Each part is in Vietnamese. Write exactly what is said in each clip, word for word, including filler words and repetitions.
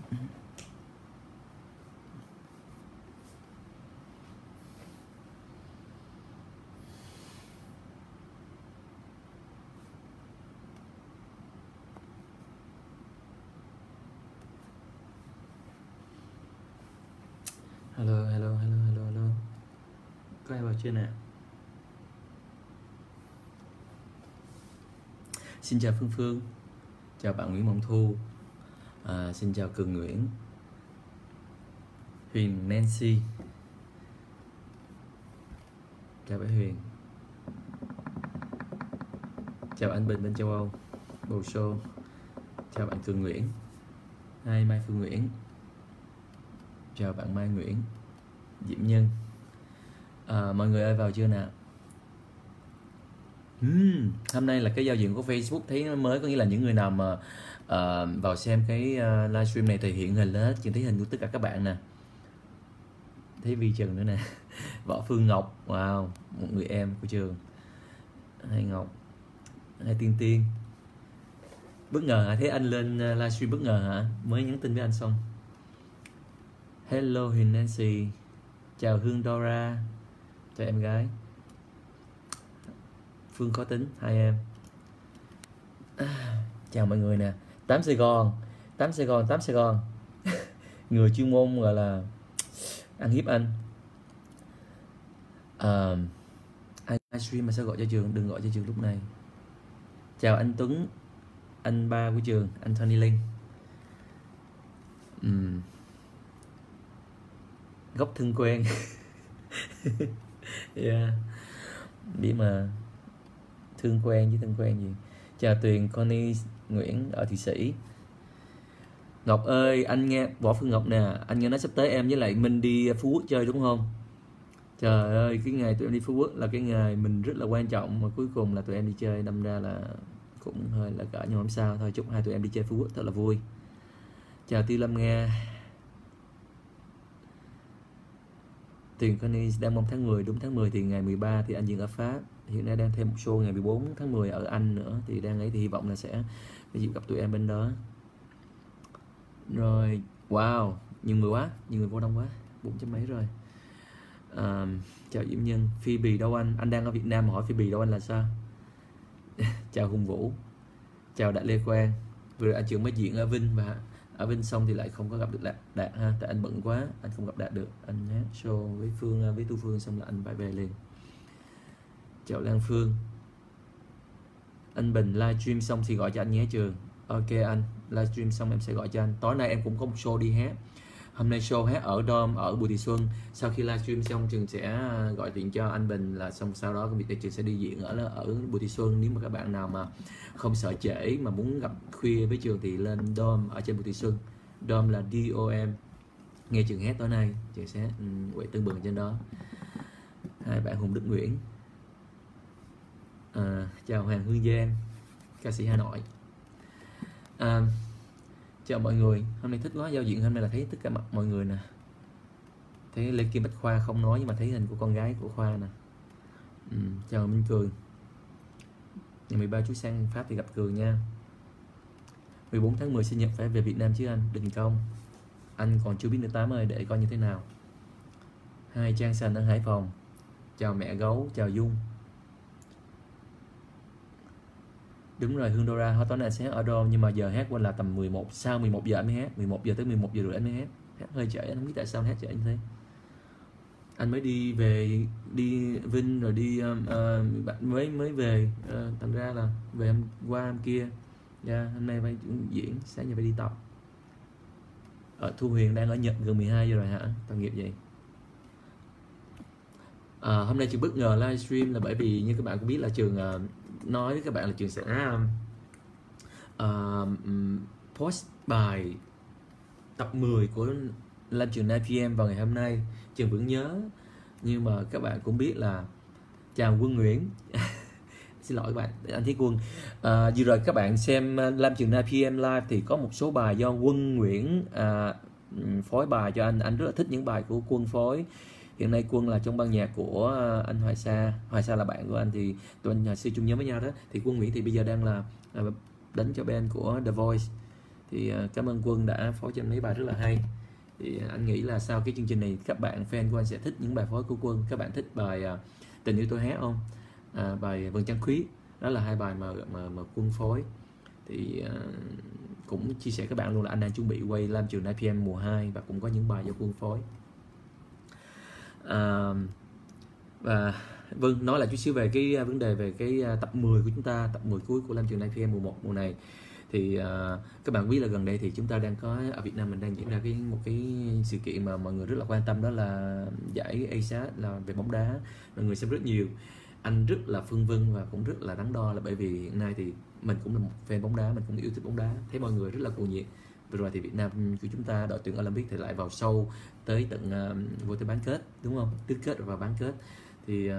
Hello, hello, hello, hello, hello. Có ai vào chưa nè? Xin chào Phương Phương, chào bạn Nguyễn Mộng Thu, à, xin chào Cường Nguyễn Huyền Nancy, chào bạn Huyền, chào anh Bình bên châu Âu, Bồ Xô, chào bạn Cường Nguyễn Hai Mai Phương Nguyễn, chào bạn Mai Nguyễn Diễm Nhân, à, mọi người ơi vào chưa nè? Hmm, hôm nay là cái giao diện của Facebook thấy mới, có nghĩa là những người nào mà uh, vào xem cái uh, livestream này thì hiện hình lên hết, nhìn thấy hình của tất cả các bạn nè, thấy Vi Trần nữa nè, Võ Phương Ngọc, wow, một người em của Trường, hay Ngọc, hay Tiên Tiên, bất ngờ hả? Thấy anh lên livestream bất ngờ hả? Mới nhắn tin với anh xong. Hello Hiền Nancy, chào Hương Dora, chào em gái Phương Khó Tính, hai em, à, chào mọi người nè. Tám Sài Gòn, Tám Sài Gòn, Tám Sài Gòn người chuyên môn gọi là ăn hiếp anh. À, ai livestream mà sao gọi cho Trường, đừng gọi cho Trường lúc này. Chào anh Tuấn, anh ba của Trường, anh Tony Linh. uhm. Góc thân quen. Yeah, biết mà, thương quen với thân quen gì. Chào Tuyền Connie Nguyễn ở Thị Sĩ Ngọc ơi, anh nghe Võ Phương Ngọc nè, anh nghe nói sắp tới em với lại mình đi Phú Quốc chơi đúng không? Trời ơi, cái ngày tụi em đi Phú Quốc là cái ngày mình rất là quan trọng, mà cuối cùng là tụi em đi chơi, đâm ra là cũng hơi là cỡ, nhưng không sao, thôi chúc hai tụi em đi chơi Phú Quốc thật là vui. Chào Tiêu Lâm Nga, Tuyền Connie đang mong tháng mười, đúng tháng mười thì ngày mười ba thì anh diễn ở Pháp. Hiện nay đang thêm một show ngày mười bốn tháng mười ở Anh nữa, thì đang ấy thì hy vọng là sẽ có dịp gặp tụi em bên đó. Rồi, wow, nhiều người quá, nhiều người vô đông quá, bốn trăm mấy rồi. À, chào Diễm Nhân, Phi Bì đâu anh? Anh đang ở Việt Nam mà hỏi Phi Bì đâu anh là sao? Chào Hùng Vũ, chào Đại Lê Quang. Vừa rồi anh Trường mới diễn ở Vinh, và ở Vinh xong thì lại không có gặp được Đạt, Đạt ha, tại anh bận quá, anh không gặp Đạt được. Anh hát show với Phương, với Tu Phương xong là anh phải về liền. Chào Lan Phương, anh Bình livestream xong thì gọi cho anh nhé Trường. Ok anh, livestream xong em sẽ gọi cho anh. Tối nay em cũng có một show đi hát. Hôm nay show hát ở Dom, ở Bùi Thị Xuân. Sau khi livestream xong Trường sẽ gọi điện cho anh Bình, là xong sau đó công việc thì Trường sẽ đi diễn ở ở Bùi Thị Xuân. Nếu mà các bạn nào mà không sợ trễ mà muốn gặp khuya với Trường thì lên Dom ở trên Bùi Thị Xuân. Dom là D O M. Nghe Trường hát tối nay, Trường sẽ quậy um, tương bừng trên đó. Hai bạn Hùng Đức Nguyễn. À, chào Hoàng Hương Giang, ca sĩ Hà Nội. À, chào mọi người, hôm nay thích quá, giao diện hôm nay là thấy tất cả mặt mọi người nè. Thấy Lê Kim Bách Khoa không nói, nhưng mà thấy hình của con gái của Khoa nè. Ừ, chào Minh Cường, ngày mười ba chú sang Pháp thì gặp Cường nha. Mười bốn tháng mười sinh nhật phải về Việt Nam chứ anh, đình công. Anh còn chưa biết nữa Tám ơi, để coi như thế nào. Hai Trang Sành ở Hải Phòng, chào mẹ gấu, chào Dung. Đúng rồi Hương Dora, hồi tối nay sẽ ở Dom, nhưng mà giờ hát quên là tầm mười một, sau mười một giờ anh mới hát, mười một giờ tới mười một giờ rưỡi anh mới hát. Hát hơi trễ, anh không biết tại sao anh hát trễ như thế. Anh mới đi về, đi Vinh rồi đi uh, mới mới về, uh, thành ra là về hôm qua hôm kia. Yeah, hôm nay phải diễn, sáng giờ phải đi tập. Ở Thu Huyền đang ở Nhật gần mười hai giờ rồi hả? Tội nghiệp vậy. À, hôm nay Trường bất ngờ livestream là bởi vì như các bạn cũng biết là Trường uh, nói với các bạn là Trường sẽ uh, post bài tập mười của Lam Trường chín P M vào ngày hôm nay. Trường vẫn nhớ, nhưng mà các bạn cũng biết là chào Quân Nguyễn. Xin lỗi các bạn, anh Thiết Quân. Uh, vừa rồi các bạn xem Lam Trường chín P M live thì có một số bài do Quân Nguyễn uh, phối bài cho anh. Anh rất là thích những bài của Quân phối. Hiện nay Quân là trong ban nhạc của anh Hoài Sa, Hoài Sa là bạn của anh, thì tụi anh hồi xưa chung nhóm với nhau đó. Thì Quân Nguyễn thì bây giờ đang là đánh cho band của The Voice. Thì cảm ơn Quân đã phối cho anh mấy bài rất là hay. Thì anh nghĩ là sau cái chương trình này các bạn fan của anh sẽ thích những bài phối của Quân. Các bạn thích bài Tình Yêu Tôi Hé không? À, bài Vầng Trăng Khuyết. Đó là hai bài mà mà, mà Quân phối. Thì uh, cũng chia sẻ các bạn luôn là anh đang chuẩn bị quay Lam Trường chín PM mùa hai và cũng có những bài do Quân phối. À, và vâng, nói lại chút xíu về cái vấn đề về cái tập mười của chúng ta, tập mười cuối của Lam Trường chín PM mùa một mùa này. Thì uh, các bạn biết là gần đây thì chúng ta đang có ở Việt Nam mình đang diễn ra cái một cái sự kiện mà mọi người rất là quan tâm, đó là giải a ét a là về bóng đá. Mọi người xem rất nhiều. Anh rất là phân vân và cũng rất là đắn đo là bởi vì hiện nay thì mình cũng là một fan bóng đá, mình cũng yêu thích bóng đá, thấy mọi người rất là cuồng nhiệt. Vừa rồi thì Việt Nam của chúng ta đội tuyển Olympic thì lại vào sâu tới tận uh, vô tới bán kết, đúng không? Tứ kết và bán kết. Thì uh,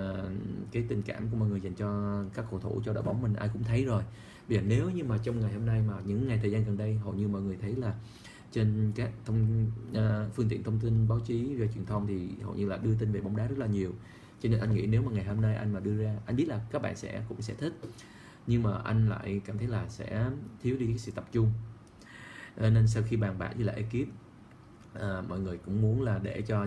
cái tình cảm của mọi người dành cho các cầu thủ, cho đội bóng mình ai cũng thấy rồi. Bây giờ nếu như mà trong ngày hôm nay mà những ngày thời gian gần đây hầu như mọi người thấy là trên các thông, uh, phương tiện thông tin báo chí và truyền thông thì hầu như là đưa tin về bóng đá rất là nhiều. Cho nên anh nghĩ nếu mà ngày hôm nay anh mà đưa ra, anh biết là các bạn sẽ cũng sẽ thích, nhưng mà anh lại cảm thấy là sẽ thiếu đi cái sự tập trung. Nên sau khi bàn bạc với lại ekip, à, mọi người cũng muốn là để cho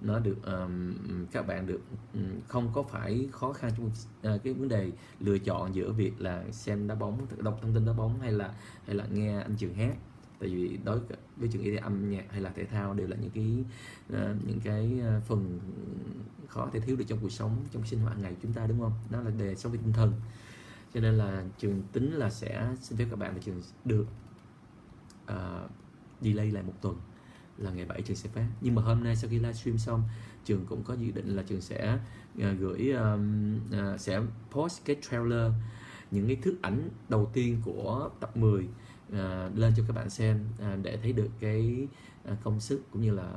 nó được um, các bạn được um, không có phải khó khăn trong uh, cái vấn đề lựa chọn giữa việc là xem đá bóng, đọc thông tin đá bóng hay là hay là nghe anh Trường hát. Tại vì đối với Trường y âm nhạc hay là thể thao đều là những cái uh, những cái phần khó thể thiếu được trong cuộc sống, trong sinh hoạt ngày của chúng ta, đúng không? Nó là đề sống về tinh thần. Cho nên là Trường tính là sẽ xin phép các bạn và Trường được uh, delay lại một tuần, là ngày bảy Trường sẽ phát. Nhưng mà hôm nay sau khi livestream xong, Trường cũng có dự định là Trường sẽ uh, gửi um, uh, sẽ post cái trailer, những cái thước ảnh đầu tiên của tập mười uh, lên cho các bạn xem, uh, để thấy được cái uh, công sức cũng như là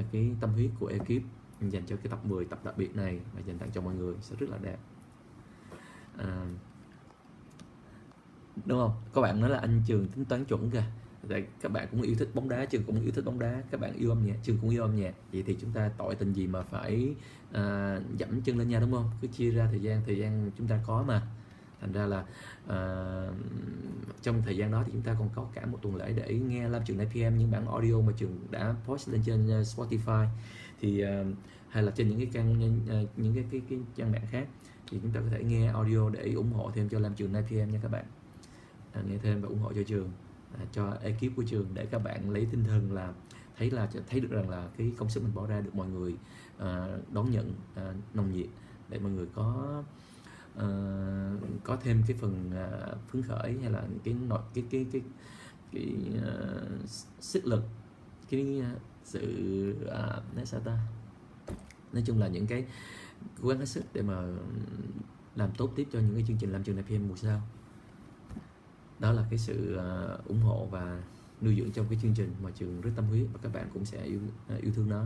uh, cái tâm huyết của ekip dành cho cái tập mười, tập đặc biệt này và dành tặng cho mọi người sẽ rất là đẹp. Uh, đúng không? Các bạn nói là anh Trường tính toán chuẩn kìa. Tại các bạn cũng yêu thích bóng đá, Trường cũng yêu thích bóng đá, các bạn yêu âm nhạc, Trường cũng yêu âm nhạc. Vậy thì chúng ta tội tình gì mà phải à, dẫm chân lên nha, đúng không? Cứ chia ra thời gian, thời gian chúng ta có mà. Thành ra là à, trong thời gian đó thì chúng ta còn có cả một tuần lễ để nghe Lam Trường chín PM, những bản audio mà Trường đã post lên trên Spotify thì à, hay là trên những cái trang những cái, cái, cái trang mạng khác thì chúng ta có thể nghe audio để ủng hộ thêm cho Lam Trường chín PM nha các bạn. À, nghe thêm và ủng hộ cho Trường, cho ekip của Trường, để các bạn lấy tinh thần là thấy là thấy được rằng là cái công sức mình bỏ ra được mọi người đón nhận nồng nhiệt, để mọi người có có thêm cái phần phấn khởi hay là cái nội cái cái cái cái sức lực, cái sự nói sao ta nói chung là những cái cố gắng hết sức để mà làm tốt tiếp cho những cái chương trình Lam Trường chín PM mùa sau. Đó là cái sự uh, ủng hộ và nuôi dưỡng trong cái chương trình mà Trường rất tâm huyết, và các bạn cũng sẽ yêu, uh, yêu thương nó.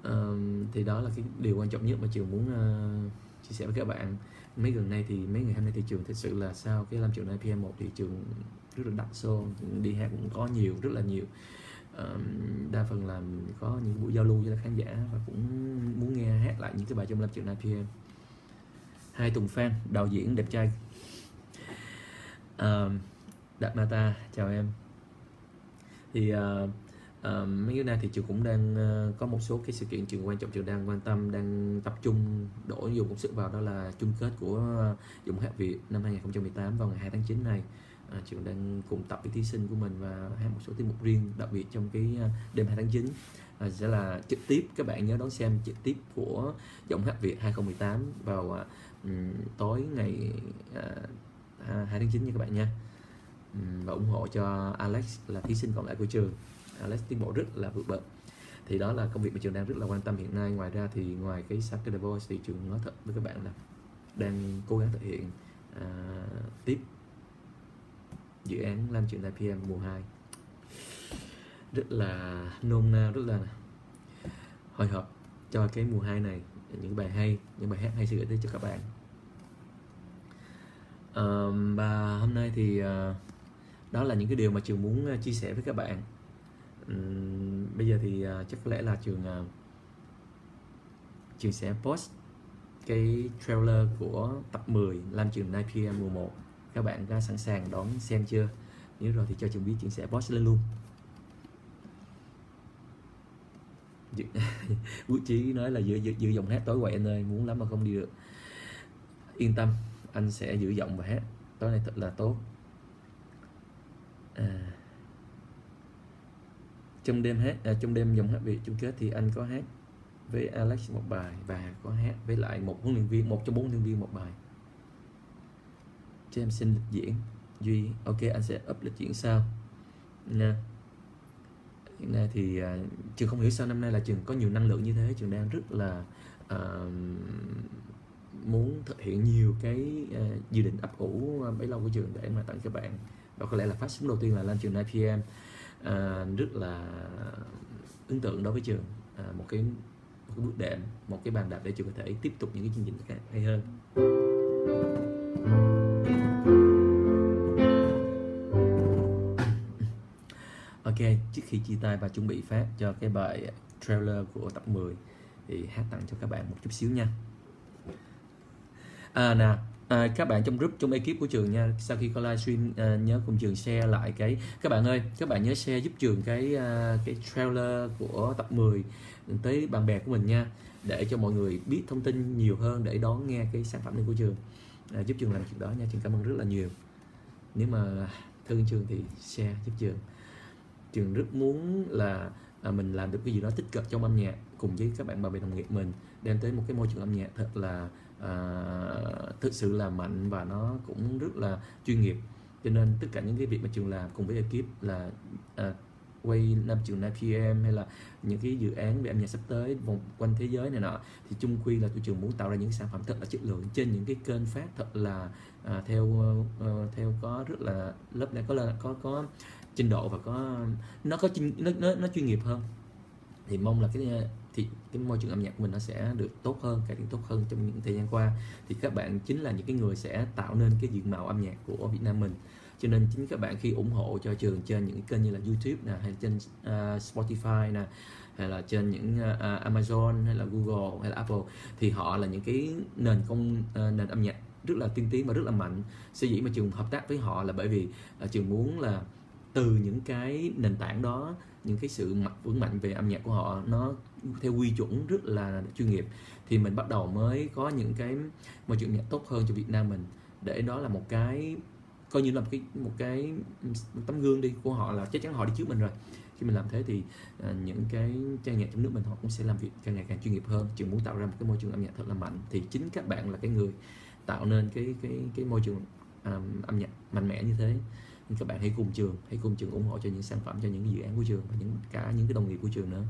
Uh, thì đó là cái điều quan trọng nhất mà Trường muốn uh, chia sẻ với các bạn. Mấy gần nay thì mấy ngày hôm nay thì Trường thật sự là sau cái Lam Trường chín PM một thì Trường rất là đặt show, đi hát cũng có nhiều, rất là nhiều. Uh, đa phần là có những buổi giao lưu với khán giả và cũng muốn nghe hát lại những cái bài trong Lam Trường chín PM. Hai Tùng Phan, đạo diễn đẹp trai. Uh, Đạt Mata, chào em. Thì uh, uh, mấy ngày nay thì Trường cũng đang uh, có một số cái sự kiện Trường quan trọng, Trường đang quan tâm, đang tập trung đổ nhiều công sức vào, đó là chung kết của uh, Giọng Hát Việt năm hai nghìn không trăm mười tám vào ngày hai tháng chín này. uh, Trường đang cùng tập với thí sinh của mình và hát một số tiết mục riêng đặc biệt trong cái uh, đêm hai tháng chín. uh, Sẽ là trực tiếp, các bạn nhớ đón xem trực tiếp của Giọng Hát Việt hai nghìn không trăm mười tám vào uh, tối ngày uh, hai tháng chín nha các bạn nha. Và ủng hộ cho Alex là thí sinh còn lại của Trường. Alex tiến bộ rất là vượt bậc. Thì đó là công việc mà Trường đang rất là quan tâm hiện nay. Ngoài ra thì ngoài cái Saturday Voice thì Trường nói thật với các bạn là đang cố gắng thực hiện à, tiếp dự án Lam Trường chín PM mùa hai. Rất là nôn nao, rất là hồi hộp cho cái mùa hai này. Những bài hay, những bài hát hay sẽ gửi tới cho các bạn. Uh, và hôm nay thì uh, đó là những cái điều mà Trường muốn uh, chia sẻ với các bạn. um, Bây giờ thì uh, chắc có lẽ là Trường uh, Trường sẽ post cái trailer của tập mười Lam Trường chín PM mùa một Các bạn đã sẵn sàng đón xem chưa? Nếu rồi thì cho Trường biết Trường sẽ post lên luôn. Quốc Chí nói là giữ, giữ, giữ giọng hát tối quậy anh ơi, muốn lắm mà không đi được. Yên tâm, anh sẽ giữ giọng và hát. Tối nay thật là tốt. À, trong đêm hát, à, trong đêm giọng hát Việt chung kết thì anh có hát với Alex một bài và có hát với lại một huấn luyện viên, một trong bốn huấn luyện viên một bài. Cho em xin lịch diễn Duy, ok anh sẽ up lịch diễn sau nha. Hiện nay thì uh, Trường không hiểu sao năm nay là Trường có nhiều năng lượng như thế. Trường đang rất là uh, muốn thực hiện nhiều cái uh, dự định ấp ủ bấy lâu của Trường để mà tặng các bạn. Và có lẽ là phát sóng đầu tiên là Lam Trường chín P M uh, rất là ấn tượng đối với Trường. uh, một, cái, một cái bước đệm, một cái bàn đạp để Trường có thể tiếp tục những cái chương trình hay hơn. Okay, trước khi chia tay và chuẩn bị phát cho cái bài trailer của tập mười thì hát tặng cho các bạn một chút xíu nha. À, nè, à, các bạn trong group, trong ekip của Trường nha, sau khi có livestream à, nhớ cùng Trường share lại cái, các bạn ơi, các bạn nhớ share giúp Trường cái à, cái trailer của tập mười tới bạn bè của mình nha, để cho mọi người biết thông tin nhiều hơn để đón nghe cái sản phẩm này của Trường. À, giúp Trường làm chuyện đó nha, Trường cảm ơn rất là nhiều. Nếu mà thương Trường thì share giúp Trường. Trường rất muốn là à, mình làm được cái gì đó tích cực trong âm nhạc cùng với các bạn bạn bè đồng nghiệp mình, đem tới một cái môi trường âm nhạc thật là à, thực sự là mạnh và nó cũng rất là chuyên nghiệp. Cho nên tất cả những cái việc mà Trường làm cùng với ekip là à, quay Lam Trường chín P M hay là những cái dự án về âm nhạc sắp tới vòng quanh thế giới này nọ, thì chung quy là tụi Trường muốn tạo ra những sản phẩm thật là chất lượng trên những cái kênh phát thật là à, theo à, theo có rất là lớp này có là có có trình độ và có nó có nó, nó, nó chuyên nghiệp hơn. Thì mong là cái thì cái môi trường âm nhạc của mình nó sẽ được tốt hơn, cải thiện tốt hơn trong những thời gian qua. Thì các bạn chính là những cái người sẽ tạo nên cái diện mạo âm nhạc của Việt Nam mình. Cho nên chính các bạn khi ủng hộ cho Trường trên những kênh như là YouTube nè, hay trên uh, Spotify nè, hay là trên những uh, Amazon hay là Google hay là Apple, thì họ là những cái nền công uh, nền âm nhạc rất là tiên tiến và rất là mạnh. Sở dĩ mà Trường hợp tác với họ là bởi vì uh, Trường muốn là từ những cái nền tảng đó, những cái sự vững mạnh về âm nhạc của họ nó theo quy chuẩn rất là chuyên nghiệp, thì mình bắt đầu mới có những cái môi trường nhạc tốt hơn cho Việt Nam mình. Để đó là một cái coi như là một cái, một cái một tấm gương đi của họ, là chắc chắn họ đi trước mình rồi. Khi mình làm thế thì à, những cái trang nhạc trong nước mình họ cũng sẽ làm việc càng ngày càng chuyên nghiệp hơn. Trường muốn tạo ra một cái môi trường âm nhạc thật là mạnh, thì chính các bạn là cái người tạo nên cái cái cái môi trường à, âm nhạc mạnh mẽ như thế. Các bạn hãy cùng Trường, hãy cùng Trường ủng hộ cho những sản phẩm, cho những dự án của Trường và những cả những cái đồng nghiệp của Trường nữa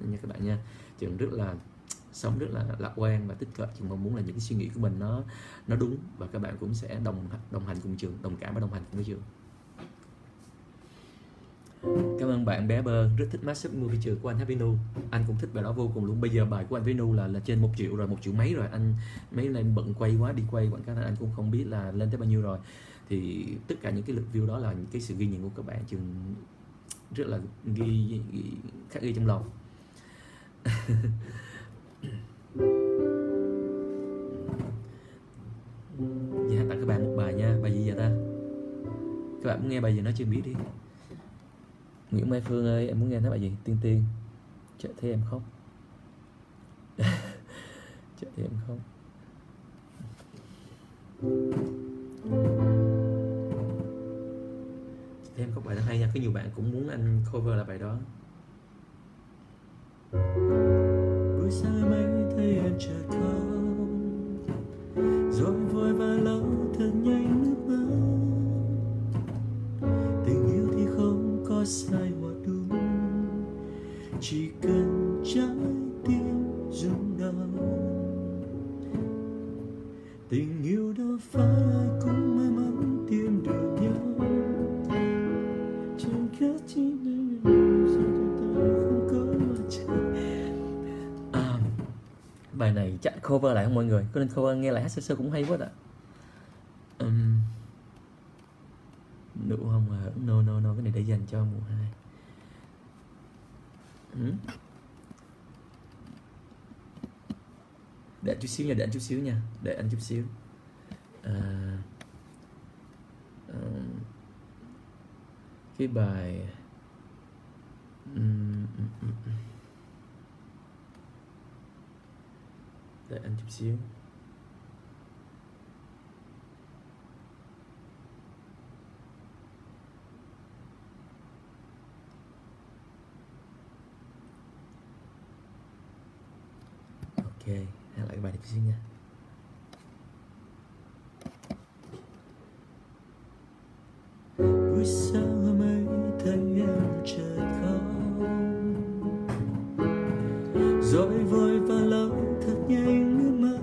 nha các bạn nha. Trường rất là sống rất là lạc quan và tích cực. Trường mong muốn là những cái suy nghĩ của mình nó nó đúng, và các bạn cũng sẽ đồng đồng hành cùng Trường, đồng cảm và đồng hành cùng với Trường. Cảm ơn bạn bé Bơ, rất thích mashup movie Trường của anh Happy New. Anh cũng thích bài đó vô cùng luôn. Bây giờ bài của anh Happy New là, là trên một triệu rồi, một triệu mấy rồi. Anh mấy nay bận quay quá, đi quay quảng cáo anh cũng không biết là lên tới bao nhiêu rồi. Thì tất cả những cái lượt view đó là những cái sự ghi nhận của các bạn. Trường rất là ghi, ghi khắc ghi trong lòng. Dạ, tặng các bạn một bài nha. Bài gì vậy ta? Các bạn muốn nghe bài gì nói chưa biết đi. Nguyễn Mai Phương ơi, em muốn nghe nói bài gì? Tiên Tiên, Chợt thấy em khóc. Chợt thấy em khóc. Thêm các bài đó hay nha, có nhiều bạn cũng muốn anh cover là bài đó. Buổi sáng mấy thấy em chợt khóc, rồi vội và lâu thật nhanh nước mắt. Tình yêu thì không có sai hoặc đúng, chỉ cần trái tim rung động. Tình yêu đó phải ai cũng may mắn tìm được nhau. À, bài này chắc cover lại không mọi người? Có nên cover nghe lại hát sơ sơ cũng hay quá ạ. um, Nụ hồng hở, no no no, cái này để dành cho mùa hai. uhm. Để chút xíu nha, để anh chút xíu nha, để anh chút xíu. À, cái bài uhm, uhm, uhm. Đợi anh chút xíu. Ok, hát lại cái bài này chút xíu nha. Buổi sáng mới thấy em chợt khóc, rồi vội và lâu thật nhanh nước mắt.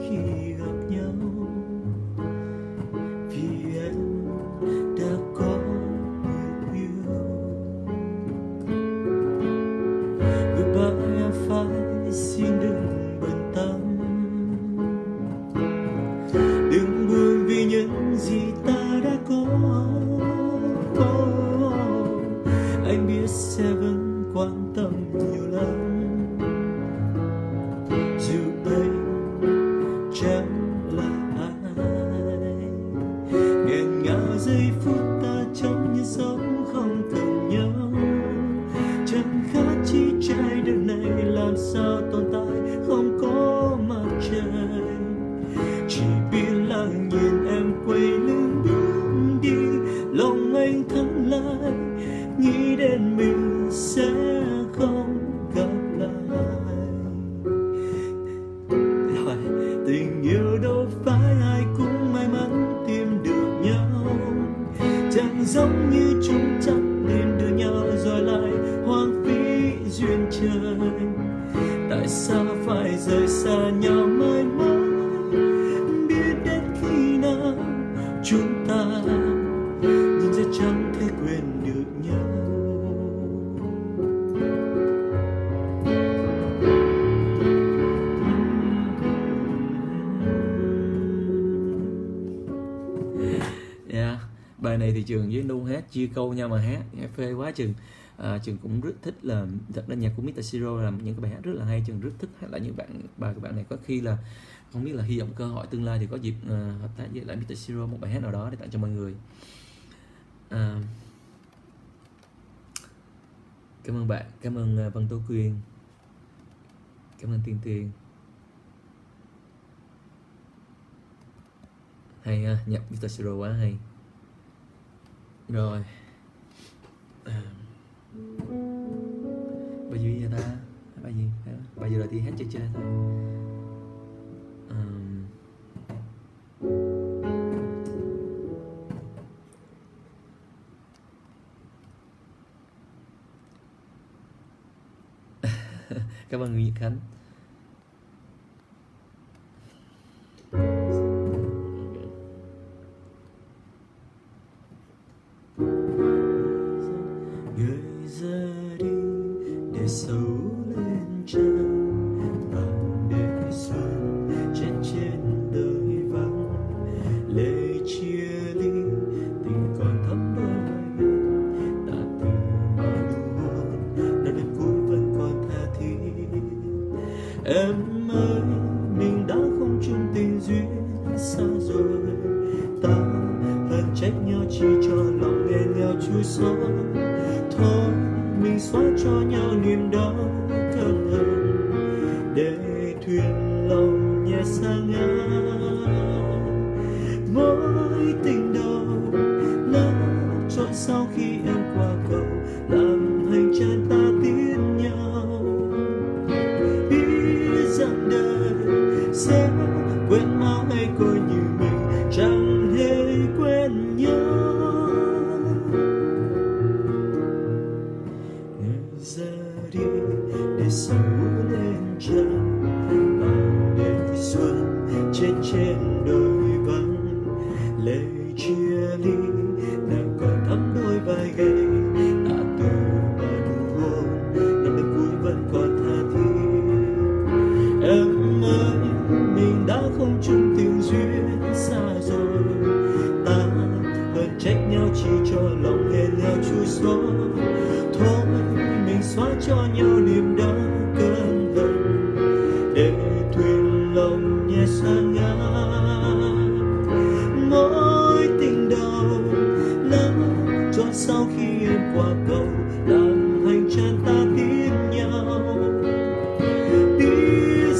khi gặp nhau, vì em đã có người yêu. Goodbye em phải xin đừng. Trường với Nu hát chia câu nhau mà hát phê quá. Trường à, Trường cũng rất thích, là thật ra nhạc của mít tơ Siro là những cái bài hát rất là hay. Trường rất thích hát lại những bạn bài các bạn này. Có khi là không biết là hy vọng cơ hội tương lai thì có dịp uh, hợp tác với lại mít tơ Siro một bài hát nào đó để tặng cho mọi người. À, cảm ơn bạn, cảm ơn uh, Văn Tố Quyên, cảm ơn Tiên Tiên. Hay ha, nhạc mít tơ Siro quá hay. Rồi à, bao nhiêu vậy ta? Bao nhiêu? Bao nhiêu rồi thì hết chơi chơi thôi. À, cảm ơn Nguyễn Khánh. Để thuyền lòng nhẹ sang ngang.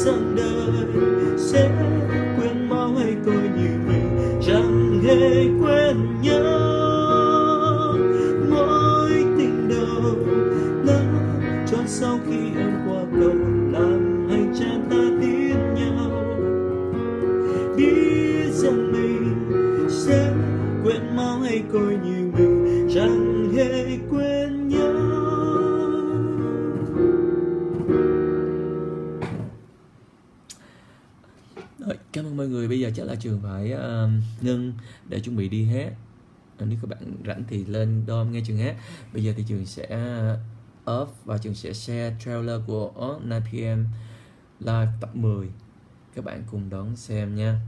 sang đời sẽ quên mau hay coi như mình chẳng hề quên nhau. Mỗi tình đầu nắng tròn sau khi em qua cầu làm hành trang ta tiếp nhau. Biết rằng mình sẽ quên mau hay coi như mình chẳng hề quên nhau. Cảm ơn mọi người, bây giờ chắc là Trường phải uh, ngưng để chuẩn bị đi hát. Nếu các bạn rảnh thì lên Dom nghe Trường hát. Bây giờ thì Trường sẽ off và Trường sẽ share trailer của nine p m live tập mười. Các bạn cùng đón xem nha.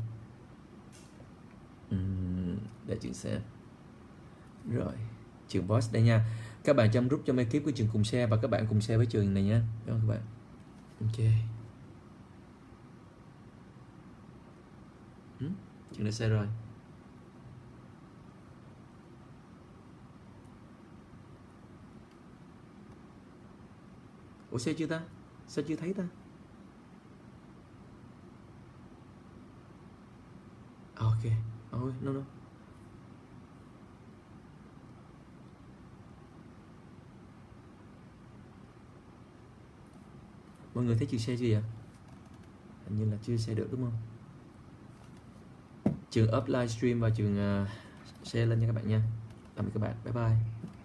uhm, Để Trường xem. Rồi, Trường post đây nha. Các bạn chăm rút cho ekip của Trường cùng share. Và các bạn cùng share với Trường này nha. Cảm ơn các bạn. Ok, Trường đã xe rồi. Ủa xe chưa ta? Sao chưa thấy ta? Ok, ok, no no. Mọi người thấy Trường xe chưa vậy? Hình như là chưa xe được đúng không? Trường up livestream và Trường uh, share lên nha các bạn nha. Tạm biệt các bạn, bye bye.